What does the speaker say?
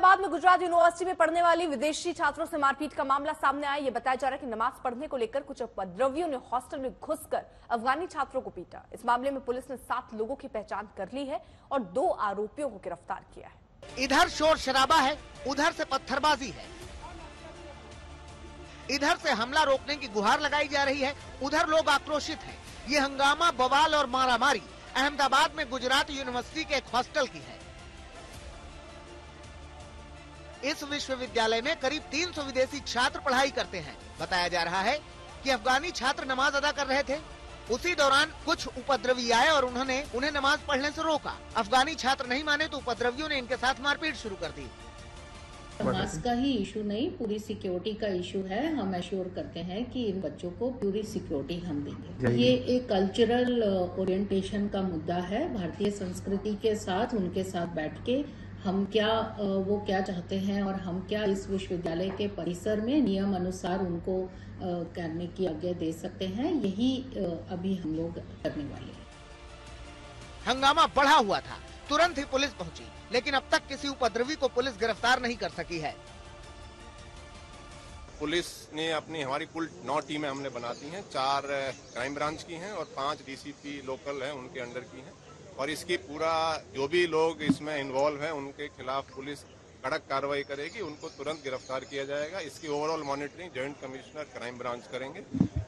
अहमदाबाद में गुजरात यूनिवर्सिटी में पढ़ने वाली विदेशी छात्रों से मारपीट का मामला सामने आया। ये बताया जा रहा है कि नमाज पढ़ने को लेकर कुछ उपद्रवियों ने हॉस्टल में घुसकर अफगानी छात्रों को पीटा। इस मामले में पुलिस ने 7 लोगों की पहचान कर ली है और 2 आरोपियों को गिरफ्तार किया है। इधर शोर शराबा है, उधर से पत्थरबाजी है, इधर से हमला रोकने की गुहार लगाई जा रही है, उधर लोग आक्रोशित है। ये हंगामा, बवाल और मारामारी अहमदाबाद में गुजरात यूनिवर्सिटी के एक हॉस्टल की है। इस विश्वविद्यालय में करीब 300 विदेशी छात्र पढ़ाई करते हैं। बताया जा रहा है कि अफगानी छात्र नमाज अदा कर रहे थे, उसी दौरान कुछ उपद्रवी आए और उन्होंने उन्हें नमाज पढ़ने से रोका। अफगानी छात्र नहीं माने तो उपद्रवियों ने इनके साथ मारपीट शुरू कर दी। नमाज का ही इशू नहीं, पूरी सिक्योरिटी का इशू है। हम एश्योर करते हैं कि इन बच्चों को पूरी सिक्योरिटी हम देंगे। ये एक कल्चरल ओरिएंटेशन का मुद्दा है। भारतीय संस्कृति के साथ उनके साथ बैठ के हम क्या, वो क्या चाहते हैं और हम क्या इस विश्वविद्यालय के परिसर में नियम अनुसार उनको करने की आज्ञा दे सकते हैं, यही अभी हम लोग करने वाले हैं। हंगामा बढ़ा हुआ था, तुरंत ही पुलिस पहुंची, लेकिन अब तक किसी उपद्रवी को पुलिस गिरफ्तार नहीं कर सकी है। पुलिस ने अपनी हमारी कुल 9 टीमें हमने बना दी हैं। 4 क्राइम ब्रांच की हैं और 5 DCP लोकल हैं, उनके अंडर की हैं। और इसकी पूरा जो भी लोग इसमें इन्वॉल्व हैं उनके खिलाफ पुलिस कड़क कार्रवाई करेगी, उनको तुरंत गिरफ्तार किया जाएगा। इसकी overall monitoring joint commissioner crime branch करेंगे।